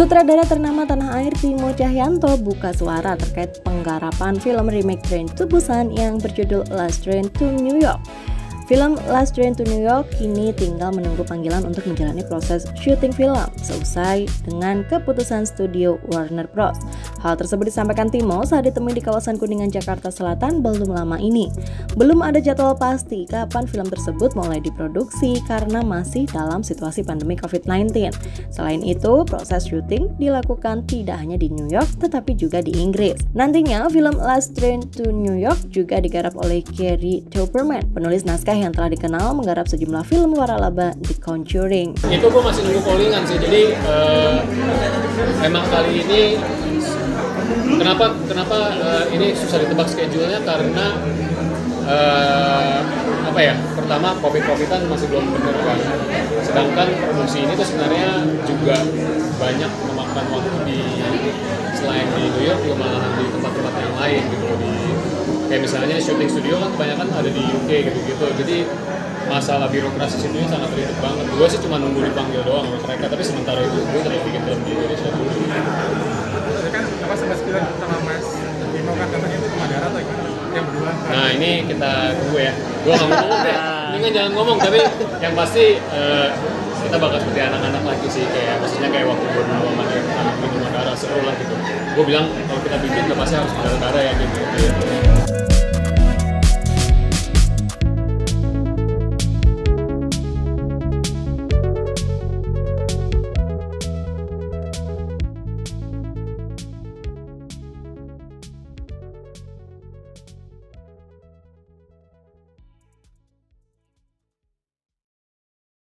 Sutradara ternama tanah air Timo Tjahjanto buka suara terkait penggarapan film remake Train to Busan yang berjudul Last Train to New York. Film Last Train to New York kini tinggal menunggu panggilan untuk menjalani proses syuting film seusai dengan keputusan studio Warner Bros. Hal tersebut disampaikan Timo saat ditemui di kawasan Kuningan, Jakarta Selatan belum lama ini. Belum ada jadwal pasti kapan film tersebut mulai diproduksi karena masih dalam situasi pandemi COVID-19. Selain itu, proses syuting dilakukan tidak hanya di New York tetapi juga di Inggris. Nantinya, film Last Train to New York juga digarap oleh Kerry Chorpenning, penulis naskah yang telah dikenal menggarap sejumlah film waralaba The Conjuring. Itu gue masih nunggu callingan sih, jadi emang kali ini kenapa ini susah ditebak schedule-nya karena pertama covid-covidan masih belum bener kan, sedangkan produksi ini tuh sebenarnya juga banyak memakan waktu selain di New York juga malah di tempat-tempat yang lain gitu loh. Kayak misalnya syuting studio kan kebanyakan ada di UK gitu-gitu, jadi masalah birokrasi sini sangat ribet banget. Gue sih cuma nunggu dipanggil doang oleh mereka, tapi sementara itu gue tetap bikin film di Indonesia. Jadi kan apa sebelas sama Mas Timo kan katanya itu cuma darah atau gimana? Yang berdua. Nah ini gue nggak ngomong deh. Mendingan jangan ngomong, tapi yang pasti kita bakal seperti anak-anak lagi sih, kayak maksudnya kayak waktu gue dulu sama anak-anak cuma darah seru lah gitu. Gue bilang kalau kita bikin pasti harus darah-darah ya gitu.